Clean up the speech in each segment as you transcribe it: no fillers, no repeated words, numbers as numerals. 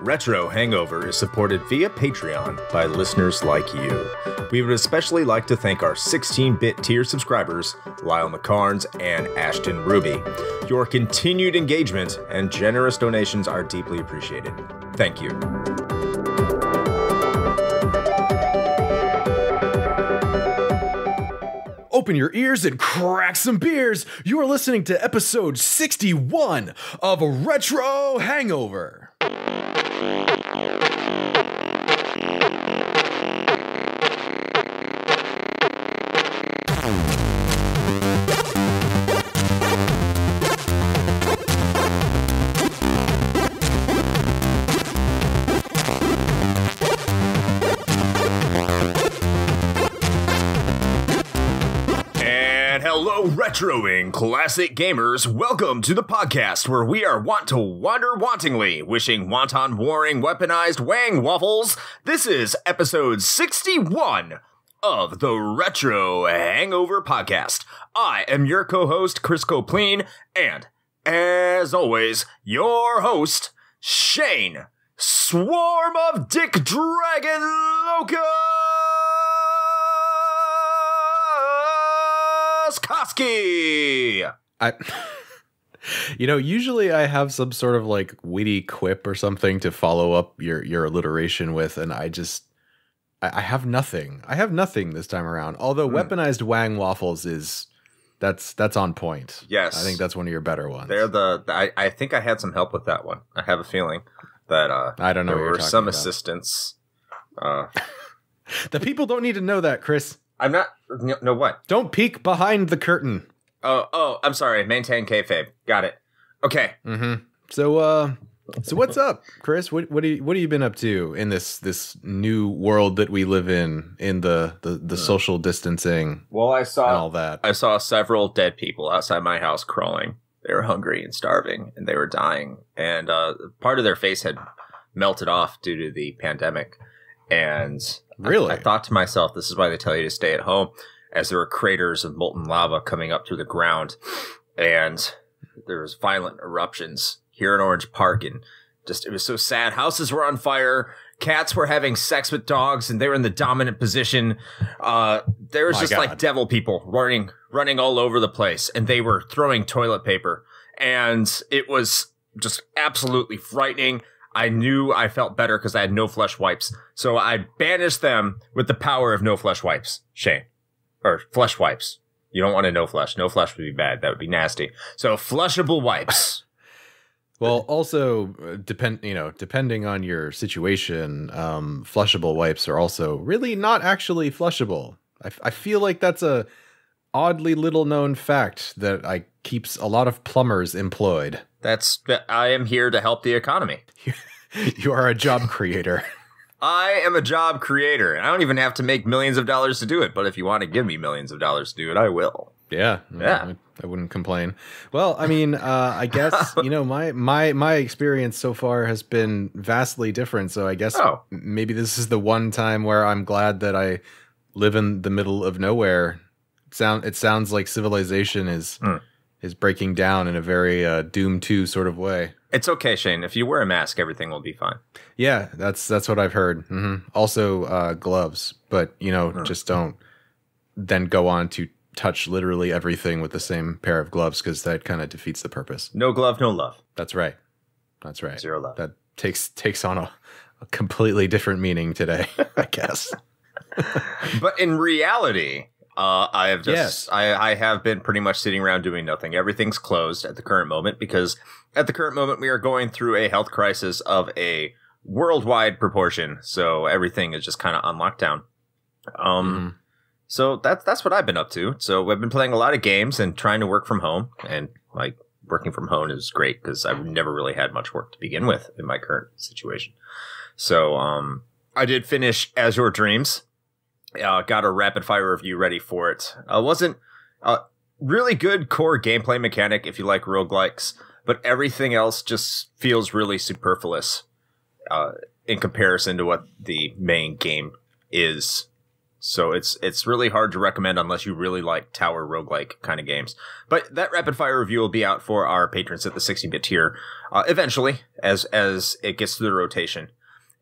Retro Hangover is supported via Patreon by listeners like you. We would especially like to thank our 16-bit tier subscribers, Lyle McCarns and Ashton Ruby. Your continued engagement and generous donations are deeply appreciated. Thank you. Open your ears and crack some beers. You are listening to episode 61 of Retro Hangover. Retroing classic gamers, welcome to the podcast where we are wont to wander wantingly, wishing wanton warring weaponized wang waffles. This is episode 61 of the Retro Hangover Podcast. I am your co-host, Chris Coplin, and as always, your host, Shane Swarm of Dick Dragon Loco Koski. You know, usually I have some sort of like witty quip or something to follow up your alliteration with, and I have nothing. I have nothing this time around. Although weaponized wang waffles is that's on point. Yes, I think that's one of your better ones. They're the I think I had some help with that one. I have a feeling that I don't know. There were some assistance. The people don't need to know that, Chris. I'm not. No, what? Don't peek behind the curtain. Oh, I'm sorry. Maintain kayfabe. Got it. Okay. Mm-hmm. So what's up, Chris? What have you been up to in this new world that we live in the social distancing? Well, I saw several dead people outside my house crawling. They were hungry and starving, and they were dying, and part of their face had melted off due to the pandemic, and. Really? I thought to myself, this is why they tell you to stay at home, as there were craters of molten lava coming up through the ground, and there was violent eruptions here in Orange Park, and just it was so sad. Houses were on fire, cats were having sex with dogs, and they were in the dominant position. There was like devil people running all over the place, and they were throwing toilet paper, and it was just absolutely frightening. I knew I felt better because I had no flesh wipes. So I banished them with the power of no flesh wipes. Shame. Or flesh wipes. You don't want to no flesh. No flesh would be bad. That would be nasty. So flushable wipes. Well, also, depending on your situation, flushable wipes are also really not actually flushable. I feel like that's a oddly little known fact that keeps a lot of plumbers employed. I am here to help the economy. You are a job creator. I am a job creator, and I don't even have to make millions of dollars to do it. But if you want to give me millions of dollars to do it, I will. Yeah, yeah. I wouldn't complain. Well, I mean, I guess you know my experience so far has been vastly different. So I guess maybe this is the one time where I'm glad that I live in the middle of nowhere. It sounds like civilization is. Is breaking down in a very Doom 2 sort of way. It's okay, Shane. If you wear a mask, everything will be fine. Yeah, that's what I've heard. Mm-hmm. Also, gloves, but you know, just don't then go on to touch literally everything with the same pair of gloves because that kind of defeats the purpose. No glove, no love. That's right. That's right. Zero love. That takes on a completely different meaning today, I guess. But in reality. I have just, yes. I have been pretty much sitting around doing nothing. Everything's closed at the current moment because at the current moment we are going through a health crisis of a worldwide proportion. So everything is just kind of on lockdown. So that's what I've been up to. So I've been playing a lot of games and trying to work from home, and like working from home is great because I've never really had much work to begin with in my current situation. So, I did finish Azure Dreams. Got a rapid fire review ready for it. Wasn't really good core gameplay mechanic if you like roguelikes, but everything else just feels really superfluous in comparison to what the main game is. So it's really hard to recommend unless you really like tower roguelike kind of games. But that rapid fire review will be out for our patrons at the 60-bit tier eventually as it gets through the rotation.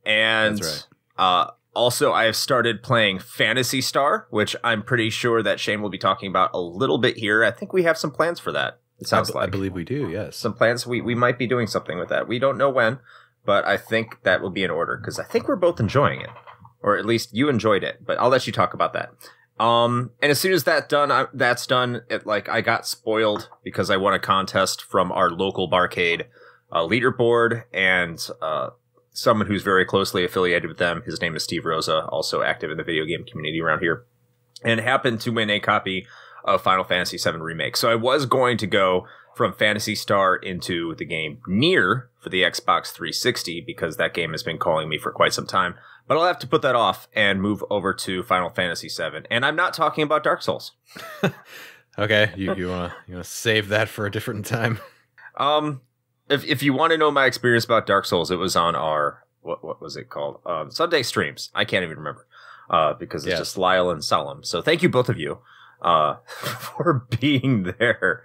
And that's right. Also, I have started playing Phantasy Star, which I'm pretty sure that Shane will be talking about a little bit here. I think we have some plans for that. It sounds like. I believe we do, yes. Some plans. We might be doing something with that. We don't know when, but I think that will be in order because I think we're both enjoying it. Or at least you enjoyed it, but I'll let you talk about that. And as soon as that's done, I got spoiled because I won a contest from our local Barcade leaderboard, and someone who's very closely affiliated with them. His name is Steve Rosa, also active in the video game community around here, and happened to win a copy of Final Fantasy VII Remake. So I was going to go from Phantasy Star into the game Nier for the Xbox 360 because that game has been calling me for quite some time. But I'll have to put that off and move over to Final Fantasy VII. And I'm not talking about Dark Souls. Okay, you wanna save that for a different time. If you want to know my experience about Dark Souls, it was on our what was it called? Sunday streams. I can't even remember because it's just Lyle and Solemn. So thank you both of you for being there.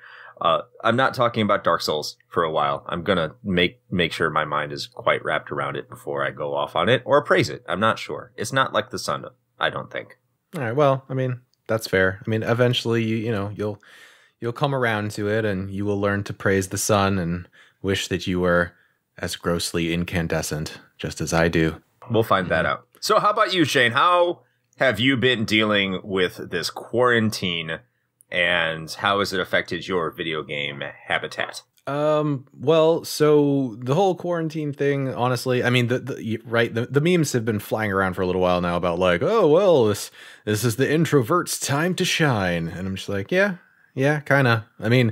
I'm not talking about Dark Souls for a while. I'm going to make sure my mind is quite wrapped around it before I go off on it or praise it. I'm not sure. It's not like the sun, I don't think. All right. Well, I mean, that's fair. I mean, eventually, you'll come around to it and you will learn to praise the sun and wish that you were as grossly incandescent, just as I do. We'll find that out. So how about you, Shane? How have you been dealing with this quarantine? And how has it affected your video game habitat? Well, so the whole quarantine thing, honestly, I mean, the memes have been flying around for a little while now about like, oh, well, this is the introvert's time to shine. And I'm just like, yeah, kind of. I mean,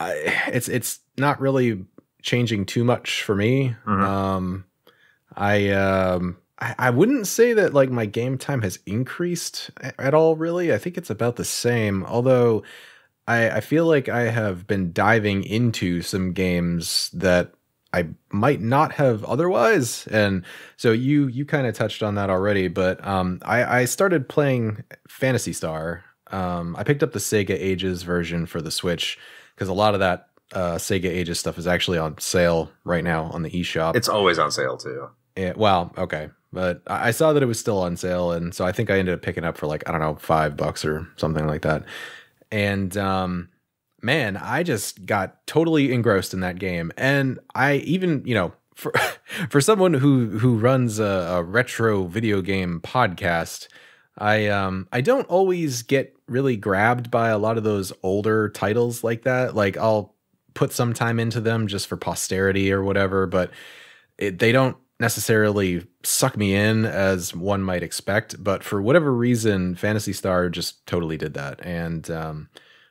it's not really changing too much for me. Mm-hmm. I wouldn't say that like my game time has increased at all, really. I think it's about the same, although I feel like I have been diving into some games that I might not have otherwise. And so you kind of touched on that already, but I started playing Phantasy Star. I picked up the Sega Ages version for the Switch because a lot of that Sega Ages stuff is actually on sale right now on the eShop. It's always on sale, too. Yeah, well, okay. But I saw that it was still on sale, and so I think I ended up picking up for like, I don't know, $5 or something like that. And man, I just got totally engrossed in that game. And I even, for someone who runs a retro video game podcast, I don't always get really grabbed by a lot of those older titles like that. Like I'll put some time into them just for posterity or whatever, but they don't necessarily suck me in as one might expect, but for whatever reason, Phantasy Star just totally did that. And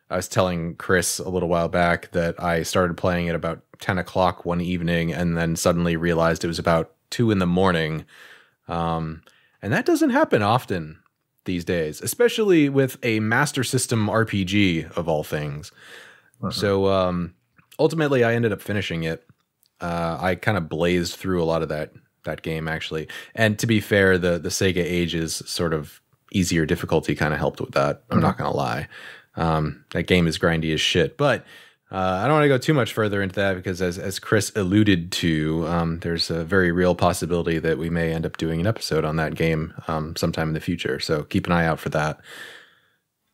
I was telling Chris a little while back that I started playing at about 10 o'clock one evening and then suddenly realized it was about 2 in the morning. And that doesn't happen often these days, especially with a Master System RPG of all things. Uh-huh. So ultimately I ended up finishing it. I kind of blazed through a lot of that game, actually. And to be fair, the Sega Ages sort of easier difficulty kind of helped with that. I'm not going to lie. That game is grindy as shit. But I don't want to go too much further into that because as Chris alluded to, there's a very real possibility that we may end up doing an episode on that game sometime in the future. So keep an eye out for that.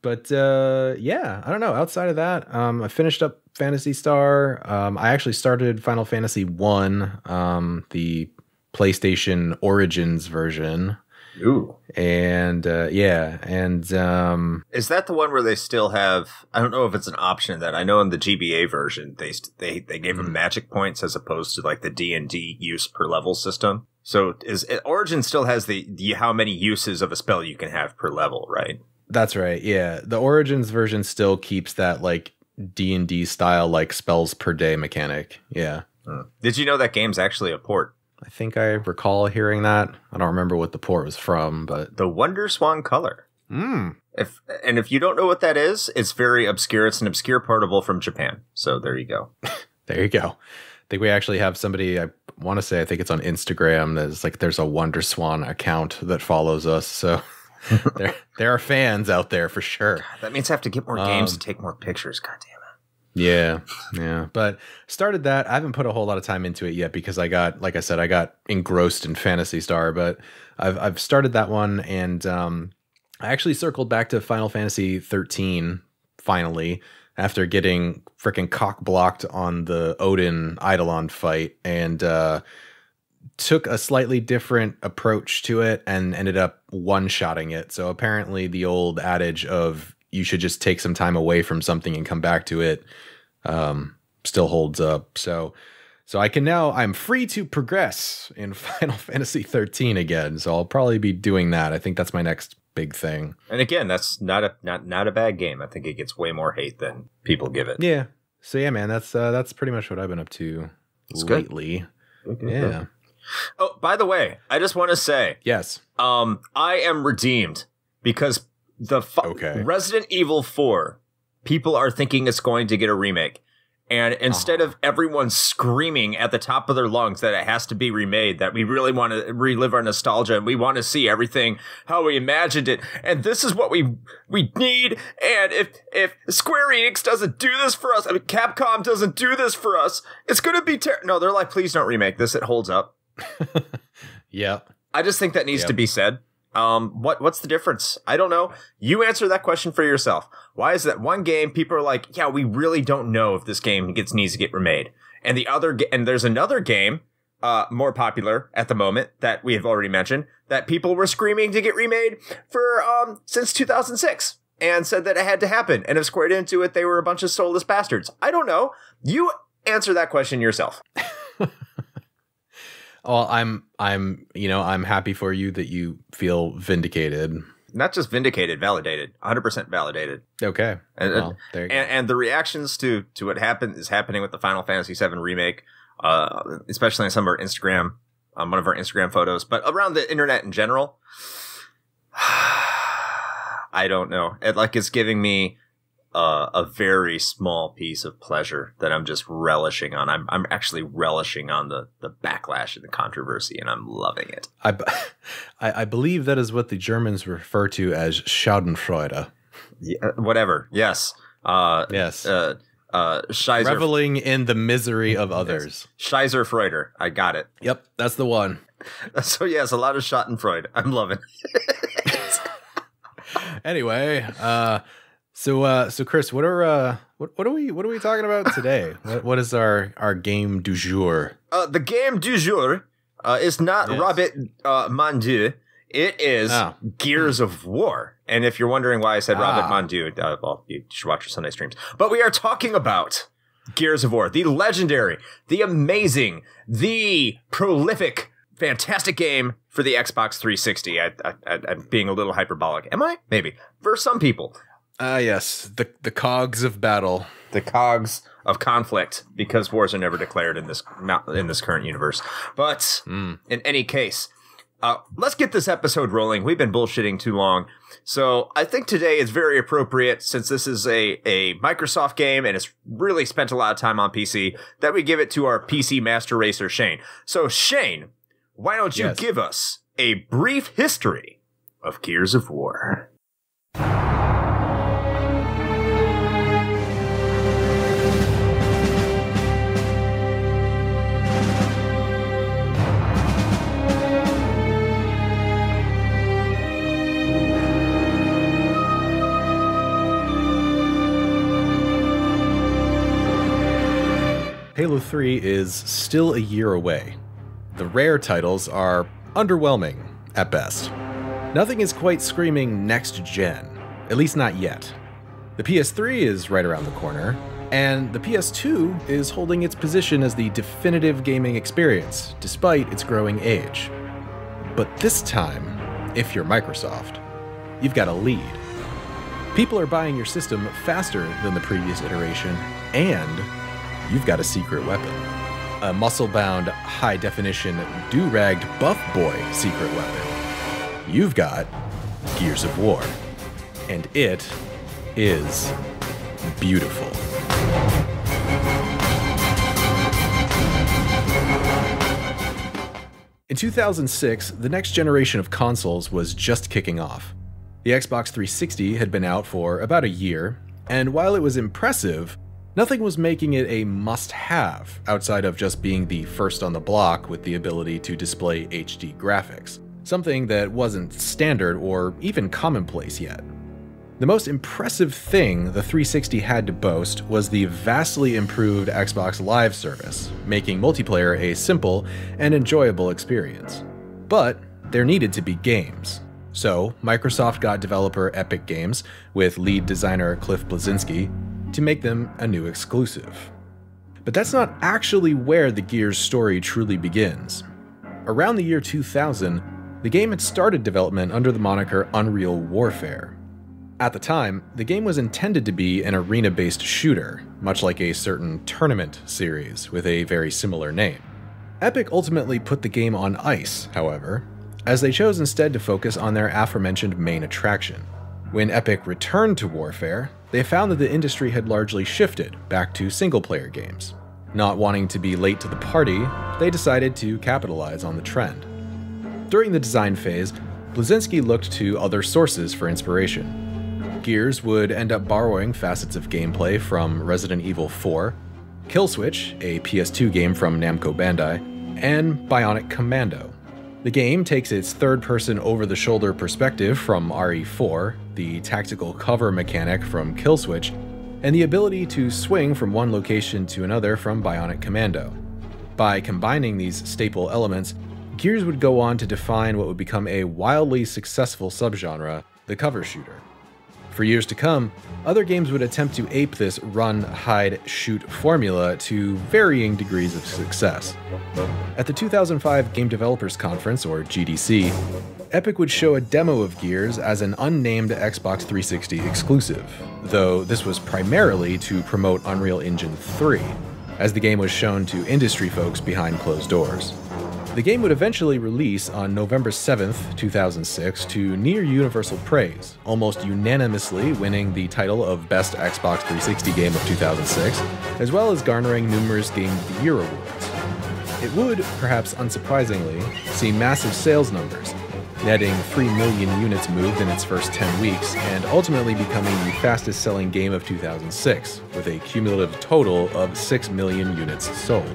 But yeah, I don't know. Outside of that, I finished up Phantasy Star. I actually started Final Fantasy 1, the PlayStation Origins version. Ooh. And yeah, and is that the one where they still have, I don't know if it's an option in that. I know in the GBA version they gave them magic points as opposed to like the D&D use per level system. So is Origin still has the how many uses of a spell you can have per level, right? That's right. Yeah. The Origins version still keeps that like D&D style like spells per day mechanic. Yeah. Did you know that game's actually a port? I think I recall hearing that. I don't remember what the port was from, but the Wonder Swan Color. If you don't know what that is, it's very obscure. It's an obscure portable from Japan. So there you go. There you go. I think we actually have somebody, I want to say, I think it's on Instagram, there's a Wonder Swan account that follows us. So there are fans out there for sure. God, that means I have to get more games and take more pictures. God damn it. Yeah, yeah. But started that. I haven't put a whole lot of time into it yet because I got, like I said, I got engrossed in Phantasy Star. But I've started that one, and I actually circled back to Final Fantasy 13 finally after getting freaking cock blocked on the Odin Eidolon fight, and took a slightly different approach to it and ended up one-shotting it. So apparently the old adage of you should just take some time away from something and come back to it still holds up. So I can now, I'm free to progress in Final Fantasy 13 again. So I'll probably be doing that. I think that's my next big thing. And again, that's not a bad game. I think it gets way more hate than people give it. Yeah. So yeah, man, that's pretty much what I've been up to lately. Good. Yeah. Oh, by the way, I just want to say, yes, I am redeemed because Resident Evil 4, people are thinking it's going to get a remake. And instead of everyone screaming at the top of their lungs that it has to be remade, that we really want to relive our nostalgia and we want to see everything how we imagined it, and this is what we need, and if Square Enix doesn't do this for us, I mean, Capcom doesn't do this for us, it's going to be terrible. No, they're like, please don't remake this. It holds up. Yeah. I just think that needs to be said. What's the difference? I don't know. You answer that question for yourself. Why is that one game people are like, yeah, we really don't know if this game needs to get remade, and the other, and there's another game, more popular at the moment that we have already mentioned that people were screaming to get remade for since 2006 and said that it had to happen, and if Square didn't do it, they were a bunch of soulless bastards. I don't know. You answer that question yourself. Well, I'm happy for you that you feel vindicated. Not just vindicated, validated, 100% validated. Okay. Well, there you go. And the reactions to what is happening with the Final Fantasy VII Remake, especially on some of our Instagram, on one of our Instagram photos, but around the internet in general, I don't know. It's giving me a very small piece of pleasure that I'm just relishing on. I'm actually relishing on the backlash and the controversy, and I'm loving it. I believe that is what the Germans refer to as Schadenfreude. Yeah, whatever. Yes. Yes. Reveling in the misery of others. Yes. Schadenfreude. I got it. Yep. That's the one. So yes, a lot of Schadenfreude. I'm loving it. Anyway, So Chris, what are we talking about today? What is our game du jour? The game du jour is not Rabbit Mondieu. It is Gears of War. And if you're wondering why I said Rabbit Mondieu, well, you should watch your Sunday streams. But we are talking about Gears of War, the legendary, the amazing, the prolific, fantastic game for the Xbox 360. I'm being a little hyperbolic. Am I? Maybe. For some people. Yes, the cogs of battle, the cogs of conflict, because wars are never declared in this current universe. But in any case, let's get this episode rolling. We've been bullshitting too long, so I think today is very appropriate, since this is a Microsoft game and it's really spent a lot of time on PC, that we give it to our PC master racer, Shane. So Shane, why don't you give us a brief history of Gears of War? Halo 3 is still a year away. The rare titles are underwhelming at best. Nothing is quite screaming next gen, at least not yet. The PS3 is right around the corner, and the PS2 is holding its position as the definitive gaming experience, despite its growing age. But this time, if you're Microsoft, you've got a lead. People are buying your system faster than the previous iteration, and you've got a secret weapon. A muscle-bound, high-definition, do-ragged buff boy secret weapon. You've got Gears of War. And it is beautiful. In 2006, the next generation of consoles was just kicking off. The Xbox 360 had been out for about a year, and while it was impressive, nothing was making it a must-have outside of just being the first on the block with the ability to display HD graphics, something that wasn't standard or even commonplace yet. The most impressive thing the 360 had to boast was the vastly improved Xbox Live service, making multiplayer a simple and enjoyable experience. But there needed to be games. So Microsoft got developer Epic Games, with lead designer Cliff Bleszinski, to make them a new exclusive. But that's not actually where the Gears story truly begins. Around the year 2000, the game had started development under the moniker Unreal Warfare. At the time, the game was intended to be an arena-based shooter, much like a certain tournament series with a very similar name. Epic ultimately put the game on ice, however, as they chose instead to focus on their aforementioned main attraction. When Epic returned to Warfare, they found that the industry had largely shifted back to single-player games. Not wanting to be late to the party, they decided to capitalize on the trend. During the design phase, Bleszinski looked to other sources for inspiration. Gears would end up borrowing facets of gameplay from Resident Evil 4, Killswitch, a PS2 game from Namco Bandai, and Bionic Commando. The game takes its third-person over-the-shoulder perspective from RE4, the tactical cover mechanic from Killswitch, and the ability to swing from one location to another from Bionic Commando. By combining these staple elements, Gears would go on to define what would become a wildly successful subgenre, the cover shooter. For years to come, other games would attempt to ape this run, hide, shoot formula to varying degrees of success. At the 2005 Game Developers Conference, or GDC, Epic would show a demo of Gears as an unnamed Xbox 360 exclusive, though this was primarily to promote Unreal Engine 3, as the game was shown to industry folks behind closed doors. The game would eventually release on November 7th, 2006, to near universal praise, almost unanimously winning the title of Best Xbox 360 Game of 2006, as well as garnering numerous Game of the Year awards. It would, perhaps unsurprisingly, see massive sales numbers, netting 3 million units moved in its first 10 weeks, and ultimately becoming the fastest-selling game of 2006, with a cumulative total of 6 million units sold.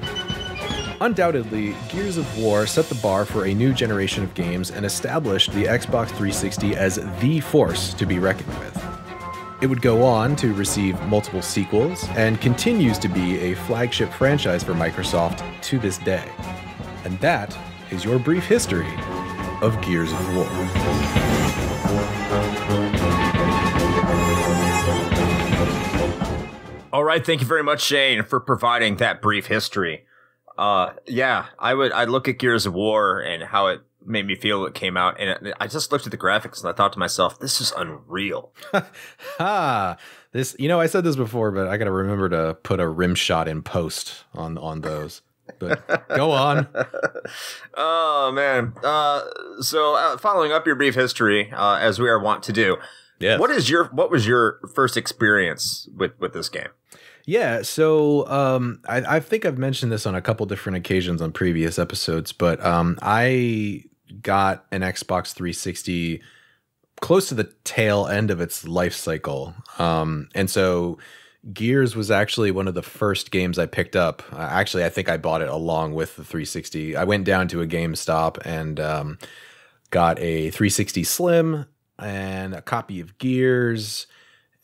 Undoubtedly, Gears of War set the bar for a new generation of games and established the Xbox 360 as the force to be reckoned with. It would go on to receive multiple sequels, and continues to be a flagship franchise for Microsoft to this day. And that is your brief history of Gears of War. All right, thank you very much, Shane, for providing that brief history. Yeah, I look at Gears of War and how it made me feel it came out, and I just looked at the graphics and I thought to myself, this is unreal. Ha! This, you know, I said this before, but I got to remember to put a rim shot in post on those. But go on. Oh, man. So following up your brief history, as we are wont to do, yes. What was your first experience with this game? Yeah, so I think I've mentioned this on a couple different occasions on previous episodes, but I got an Xbox 360 close to the tail end of its life cycle. And so Gears was actually one of the first games I picked up. Actually, I think I bought it along with the 360. I went down to a GameStop and got a 360 Slim and a copy of Gears,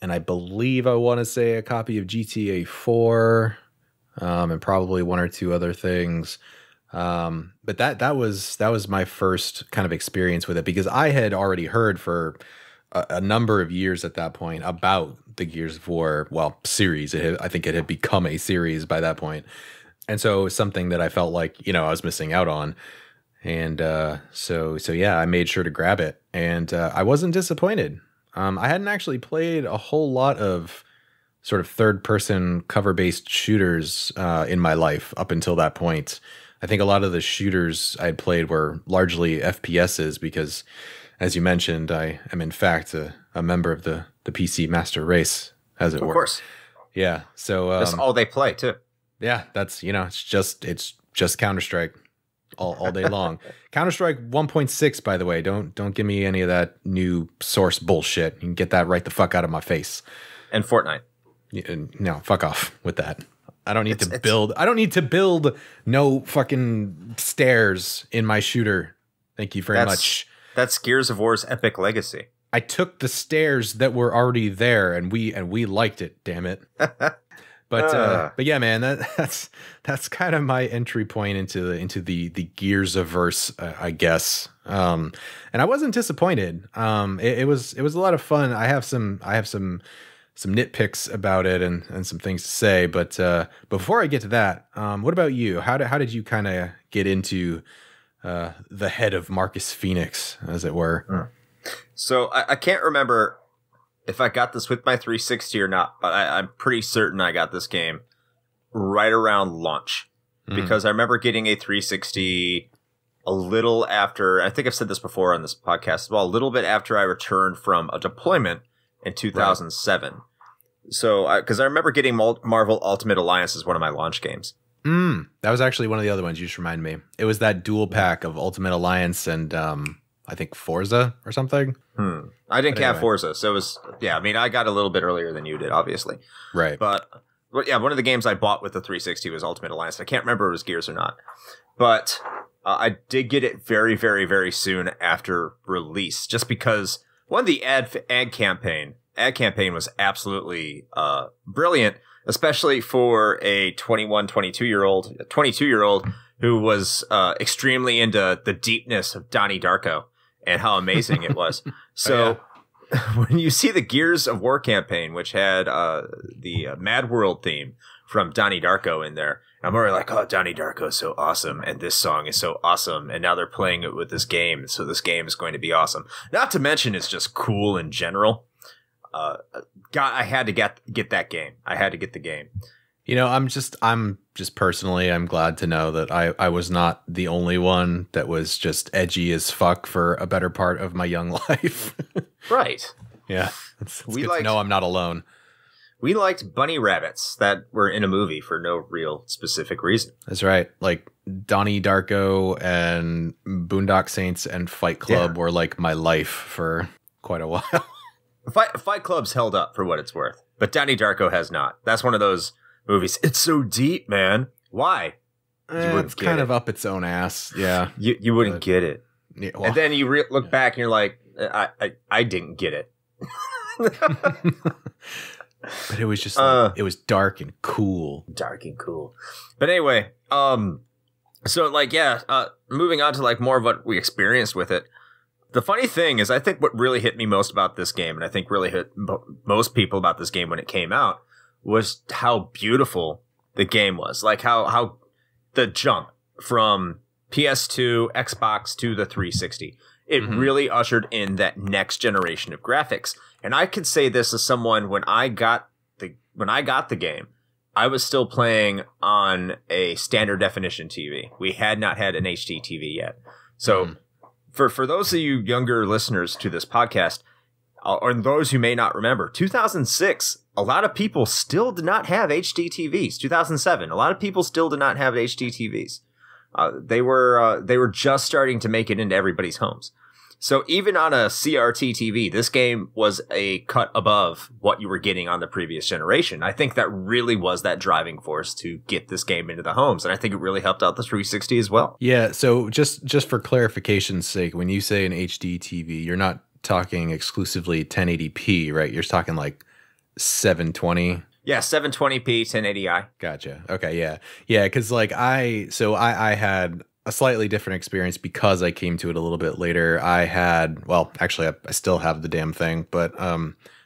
and I believe I want to say a copy of GTA 4 and probably one or two other things. But that was my first kind of experience with it, because I had already heard for a number of years at that point about the Gears of War, well, series. I think it had become a series by that point. And so it was something that I felt like, you know, I was missing out on. And so yeah, I made sure to grab it, and I wasn't disappointed. I hadn't actually played a whole lot of sort of third-person cover-based shooters in my life up until that point. I think a lot of the shooters I had played were largely FPSs because, as you mentioned, I am in fact a member of the PC master race, as it were. Of course. Yeah. So that's all they play too. Yeah, that's, you know, it's just Counter Strike. all day long. Counter Strike 1.6, by the way. Don't give me any of that new source bullshit. You can get that right the fuck out of my face. And Fortnite. No, fuck off with that. I don't need to build. I don't need to build no fucking stairs in my shooter. Thank you very much. That's Gears of War's epic legacy. I took the stairs that were already there, and we liked it. Damn it. But yeah, man, that's kind of my entry point into the Gears-averse, I guess. And I wasn't disappointed. It was a lot of fun. I have some nitpicks about it and some things to say. But before I get to that, what about you? How did you kind of get into the head of Marcus Phoenix, as it were? So I can't remember if I got this with my 360 or not, but I'm pretty certain I got this game right around launch, because I remember getting a 360 a little after, I think I've said this before on this podcast as well, a little bit after I returned from a deployment in 2007. Right. So, because I remember getting Marvel Ultimate Alliance as one of my launch games. That was actually one of the other ones you just reminded me. It was that dual pack of Ultimate Alliance and I think Forza or something. I didn't have Forza, so it was, yeah, I mean, I got a little bit earlier than you did, obviously. Right. But yeah, one of the games I bought with the 360 was Ultimate Alliance. I can't remember if it was Gears or not. But I did get it very, very, very soon after release, just because, one, the ad campaign was absolutely brilliant, especially for a 22-year-old who was extremely into the deepness of Donnie Darko and how amazing it was. So when you see the Gears of War campaign, which had the Mad World theme from Donnie Darko in there, I'm already like, oh, Donnie Darko is so awesome, and this song is so awesome, and now they're playing it with this game, so this game is going to be awesome. Not to mention it's just cool in general. God, I had to get that game. I had to get the game. You know, I'm just personally, I'm glad to know that I was not the only one that was just edgy as fuck for a better part of my young life. Right. Yeah. It's good to know I'm not alone. We liked bunny rabbits that were in a movie for no real specific reason. That's right. Like Donnie Darko and Boondock Saints and Fight Club were like my life for quite a while. Fight Club's held up for what it's worth, but Donnie Darko has not. That's one of those movies. It's so deep, man. Why? It's kind of up its own ass. Yeah. You wouldn't get it. Yeah, well, and then you look back and you're like, I didn't get it. But it was just, it was dark and cool. Dark and cool. But anyway, so like, yeah, moving on to like more of what we experienced with it. The funny thing is, I think what really hit me most about this game, and I think really hit most people about this game when it came out, was how beautiful the game was. Like how the jump from PS2, Xbox to the 360, it really ushered in that next generation of graphics. And I can say this as someone, when I got the game, I was still playing on a standard definition TV. We had not had an HD TV yet. So for those of you younger listeners to this podcast, or those who may not remember, 2006, a lot of people still did not have HD TVs. 2007, a lot of people still did not have HD TVs. They were just starting to make it into everybody's homes. So even on a CRT TV, this game was a cut above what you were getting on the previous generation. I think that really was that driving force to get this game into the homes, and I think it really helped out the 360 as well. Yeah, so just for clarification's sake, when you say an HD TV, you're not talking exclusively 1080p, right? You're talking like 720. Yeah, 720p, 1080i. Gotcha. Okay, yeah. Yeah, because like I had a slightly different experience because I came to it a little bit later. I had, well, actually I still have the damn thing, but I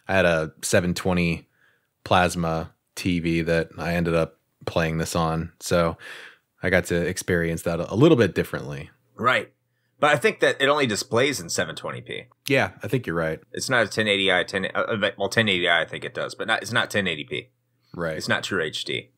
had a 720 plasma TV that I ended up playing this on. So I got to experience that a little bit differently. Right. But I think that it only displays in 720p. Yeah, I think you're right. It's not a 1080i. Well, 1080i I think it does, but it's not 1080p. Right. It's not true HD.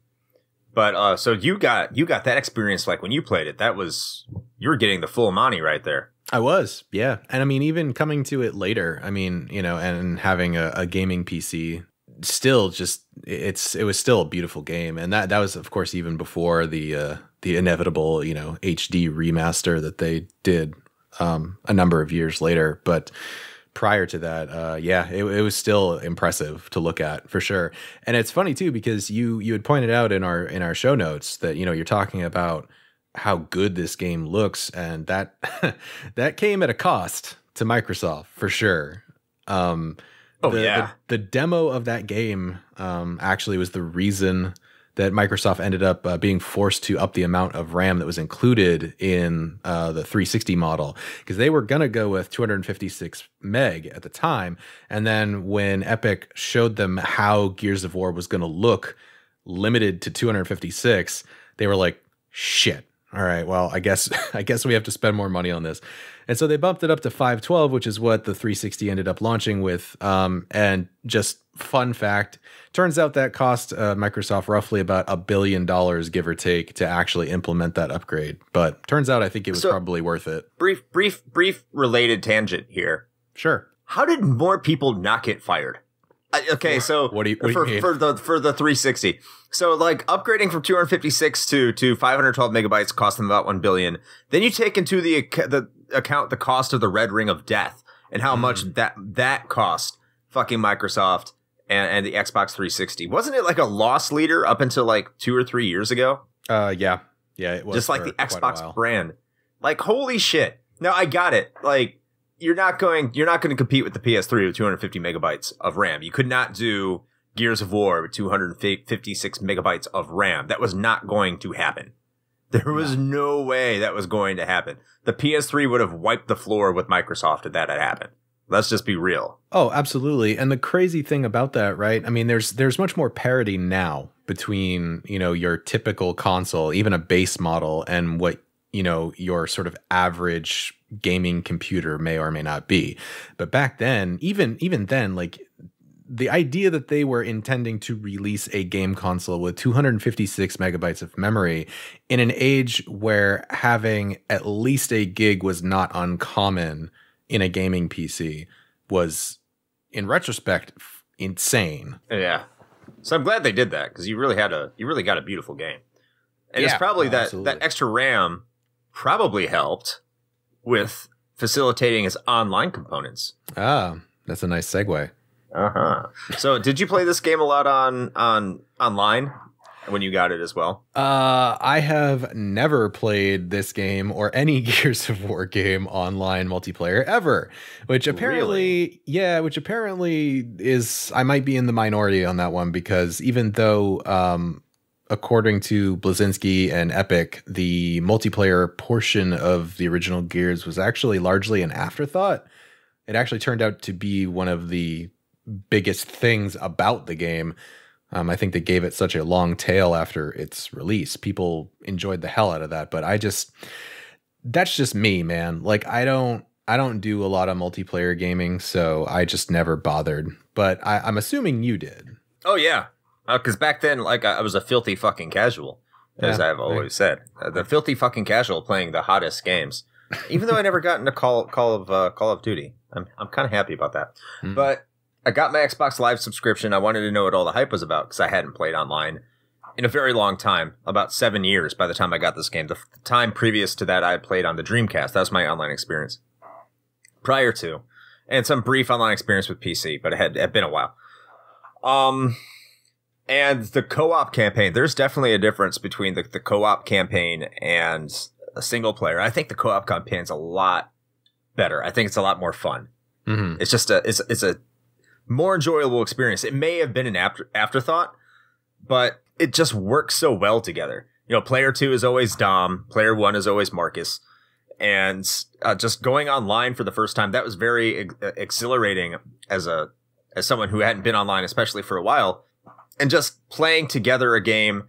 But so you got that experience like when you played it. That was, you were getting the full Monty right there. I was, yeah. And I mean, even coming to it later, I mean, you know, and having a gaming PC, still just it was still a beautiful game, and that was of course even before the inevitable, you know, HD remaster that they did a number of years later. But prior to that, yeah, it was still impressive to look at for sure. And it's funny too, because you had pointed out in our show notes that, you know, you're talking about how good this game looks, and that that came at a cost to Microsoft for sure. The demo of that game actually was the reason that Microsoft ended up being forced to up the amount of RAM that was included in the 360 model, because they were going to go with 256 meg at the time. And then when Epic showed them how Gears of War was going to look limited to 256, they were like, shit. All right, well, I guess we have to spend more money on this. And so they bumped it up to 512, which is what the 360 ended up launching with. And just fun fact, turns out that cost Microsoft roughly about $1 billion, give or take, to actually implement that upgrade. But turns out I think it was probably worth it. Brief related tangent here. Sure. How did more people not get fired? Okay, so for the 360, so like upgrading from 256 to 512 megabytes cost them about $1 billion. Then you take into the account the cost of the Red Ring of Death and how much that cost fucking Microsoft and the Xbox 360. Wasn't it like a loss leader up until like 2 or 3 years ago? Yeah, it was just like the Xbox brand. Like, holy shit! No, I got it. Like, You're not going to compete with the PS3 with 250 megabytes of RAM. You could not do Gears of War with 256 megabytes of RAM. That was not going to happen. There was no way that was going to happen. The PS3 would have wiped the floor with Microsoft if that had happened. Let's just be real. Oh, absolutely. And the crazy thing about that, right? I mean, there's much more parity now between, you know, your typical console, even a base model, and what, you know, your sort of average gaming computer may or may not be. But back then, even then, like, the idea that they were intending to release a game console with 256 megabytes of memory in an age where having at least a gig was not uncommon in a gaming PC was, in retrospect, insane. Yeah. So I'm glad they did that, because you really got a beautiful game. And it's probably that extra RAM probably helped with facilitating its online components. Ah, that's a nice segue. Uh-huh. So did you play this game a lot on online when you got it as well? I have never played this game or any Gears of War game online multiplayer ever, which apparently, which apparently is, I might be in the minority on that one, because even though, according to Bleszinski and Epic, the multiplayer portion of the original Gears was actually largely an afterthought. It actually turned out to be one of the biggest things about the game. I think they gave it such a long tail after its release. People enjoyed the hell out of that. But that's just me, man. Like, I don't do a lot of multiplayer gaming, so I just never bothered. But I'm assuming you did. Oh, yeah. Because back then, like, I was a filthy fucking casual, as I've always said. The filthy fucking casual playing the hottest games. Even though I never got into Call of Duty. I'm kind of happy about that. Mm. But I got my Xbox Live subscription. I wanted to know what all the hype was about, because I hadn't played online in a very long time. About 7 years by the time I got this game. The time previous to that, I had played on the Dreamcast. That was my online experience prior to. And some brief online experience with PC, but it had been a while. And the co-op campaign, there's definitely a difference between the co-op campaign and a single player. I think the co-op campaign's a lot better. I think it's a lot more fun. Mm-hmm. It's just it's a more enjoyable experience. It may have been an afterthought, but it just works so well together. You know, player two is always Dom, player one is always Marcus, and just going online for the first time, that was very exhilarating as someone who hadn't been online, especially for a while. And just playing together a game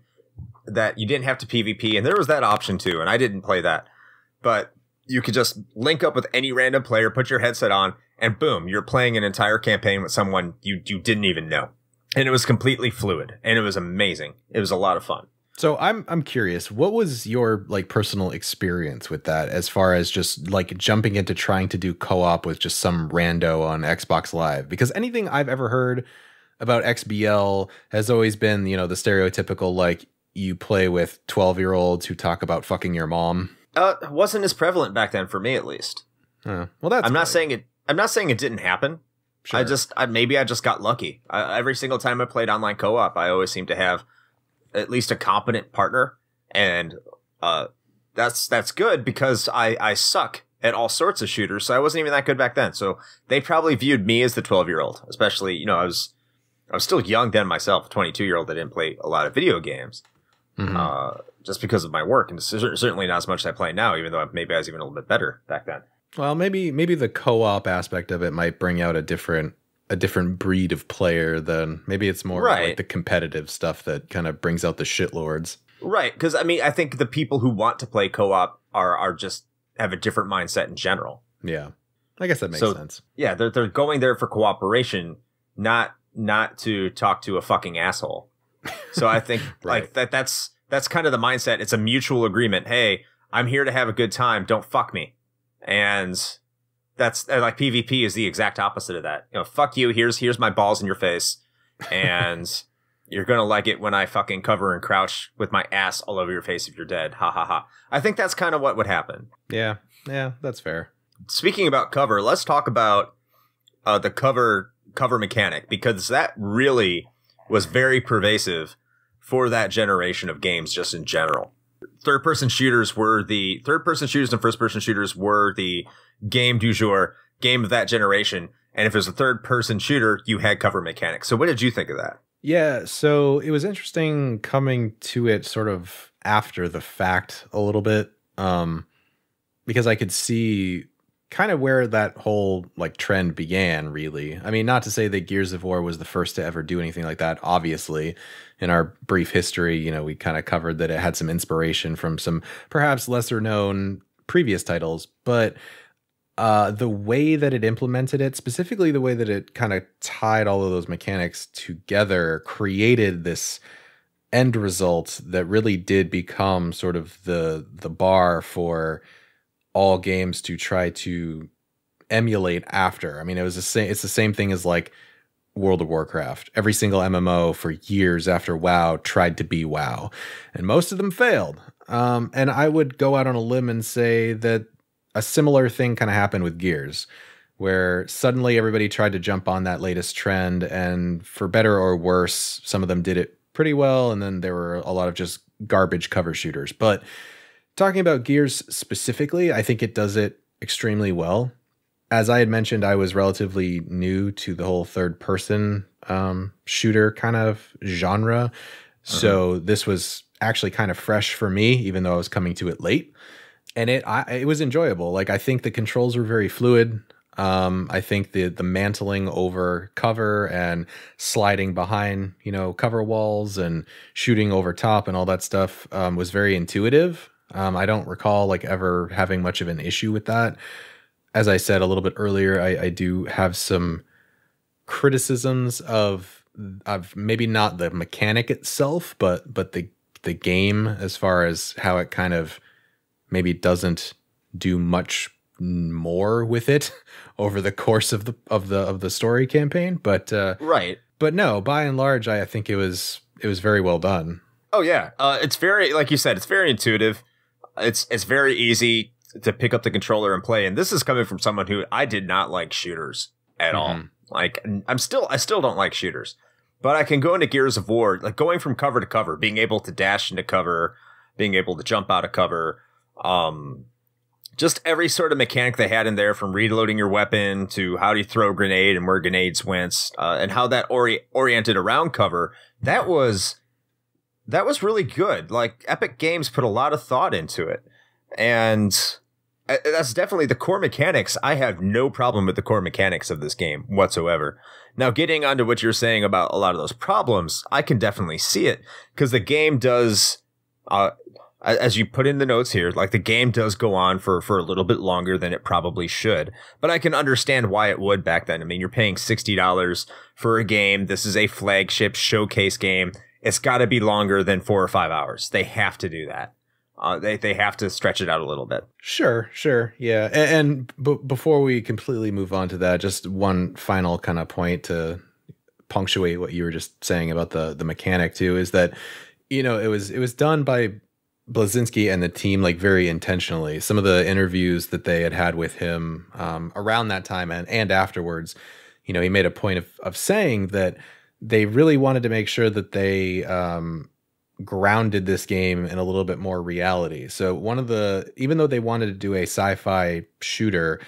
that you didn't have to PvP. And there was that option too, and I didn't play that. But you could just link up with any random player, put your headset on, and boom, you're playing an entire campaign with someone you didn't even know. And it was completely fluid, and it was amazing. It was a lot of fun. So I'm curious, what was your, like, personal experience with that, as far as just, like, jumping into trying to do co-op with just some rando on Xbox Live? Because anything I've ever heard about XBL has always been, you know, the stereotypical, like, you play with 12-year-olds who talk about fucking your mom. Wasn't as prevalent back then for me, at least. Well, that's I'm not saying it. I'm not saying it didn't happen. Sure. Maybe I just got lucky. Every single time I played online co-op, I always seemed to have at least a competent partner, and that's good because I suck at all sorts of shooters, so I wasn't even that good back then. So they probably viewed me as the 12-year-old, especially, you know, I was still young then myself, a 22-year-old that didn't play a lot of video games. Mm-hmm. Just because of my work, and certainly not as much as I play now, even though maybe I was even a little bit better back then. Well, maybe the co-op aspect of it might bring out a different breed of player than maybe it's more like the competitive stuff that kind of brings out the shitlords. Right, because I mean, I think the people who want to play co-op are just have a different mindset in general. Yeah, I guess that makes sense. Yeah, they're going there for cooperation, not to talk to a fucking asshole. So I think like that's kind of the mindset. It's a mutual agreement. Hey, I'm here to have a good time. Don't fuck me. And that's like PvP is the exact opposite of that. You know, fuck you. Here's my balls in your face. And you're going to like it when I fucking cover and crouch with my ass all over your face if you're dead. Ha ha ha. I think that's kind of what would happen. Yeah. Yeah, that's fair. Speaking about cover, let's talk about the cover mechanic, because that really was very pervasive for that generation of games just in general. Third person shooters and first person shooters were the game du jour, game of that generation. And if it was a third person shooter, you had cover mechanics. So what did you think of that? Yeah, so it was interesting coming to it sort of after the fact a little bit, because I could see kind of where that whole like trend began, really. I mean, not to say that Gears of War was the first to ever do anything like that. Obviously, in our brief history, you know, we kind of covered that it had some inspiration from some perhaps lesser known previous titles, but the way that it implemented it, specifically the way that it kind of tied all of those mechanics together, created this end result that really did become sort of the bar for all games to try to emulate after. I mean, it's the same thing as like World of Warcraft. Every single MMO for years after WoW tried to be WoW, and most of them failed. And I would go out on a limb and say that a similar thing kind of happened with Gears, where suddenly everybody tried to jump on that latest trend, and for better or worse, some of them did it pretty well, and then there were a lot of just garbage cover shooters. But talking about Gears specifically, I think it does it extremely well. As I had mentioned, I was relatively new to the whole third-person shooter kind of genre. So this was actually kind of fresh for me, even though I was coming to it late. And it was enjoyable. Like, I think the controls were very fluid. I think the mantling over cover and sliding behind, you know, cover walls and shooting over top and all that stuff was very intuitive. I don't recall like ever having much of an issue with that. As I said a little bit earlier, I do have some criticisms of maybe not the mechanic itself, but the game, as far as how it kind of maybe doesn't do much more with it over the course of the story campaign. But no, by and large, I think it was very well done. Oh yeah, it's very, like you said, it's very intuitive. It's very easy to pick up the controller and play. And this is coming from someone who I did not like shooters at all. Like, I still don't like shooters, but I can go into Gears of War, like going from cover to cover, being able to dash into cover, being able to jump out of cover, just every sort of mechanic they had in there, from reloading your weapon to how do you throw a grenade and where grenades went, and how that oriented around cover. That was really good. Like, Epic Games put a lot of thought into it. And that's definitely the core mechanics. I have no problem with the core mechanics of this game whatsoever. Now, getting onto what you're saying about a lot of those problems, I can definitely see it, because the game does, as you put in the notes here, like the game does go on for a little bit longer than it probably should. But I can understand why it would back then. I mean, you're paying $60 for a game. This is a flagship showcase game. It's got to be longer than 4 or 5 hours. They have to do that. They have to stretch it out a little bit. Sure, sure, yeah. And before we completely move on to that, just one final kind of point to punctuate what you were just saying about the mechanic too, is that, you know, it was done by Bleszinski and the team like very intentionally. Some of the interviews that they had with him around that time and afterwards, you know, he made a point of saying that they really wanted to make sure that they grounded this game in a little bit more reality. So even though they wanted to do a sci-fi shooter,